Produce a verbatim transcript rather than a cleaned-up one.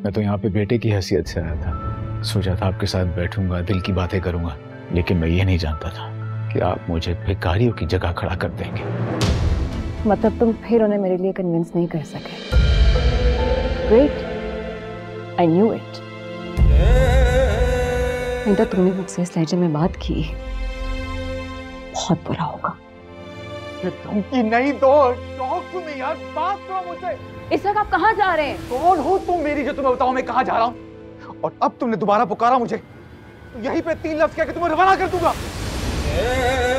मैं तो यहाँ पे बेटे की हैसियत से आया था, सोचा था आपके साथ बैठूंगा, दिल की बातें करूंगा, लेकिन मैं ये नहीं जानता था कि आप मुझे भिखारियों की जगह खड़ा कर देंगे। मतलब तुम फिर उन्हें मेरे लिए कन्विंस नहीं कर सके। Great, I knew it. बेटा तुमने मुझसे इस लहजे में बात की, बहुत बुरा होगा। नहीं दौड़ तुम्हें यार, बात करो मुझसे। इस वक्त आप कहाँ जा रहे हैं? कौन हो तुम मेरी जो तुम्हें बताओ मैं कहाँ जा रहा हूँ? और अब तुमने दोबारा पुकारा मुझे तो यहीं पे तीन लफ्ज कह के तुम्हें रवाना कर दूंगा।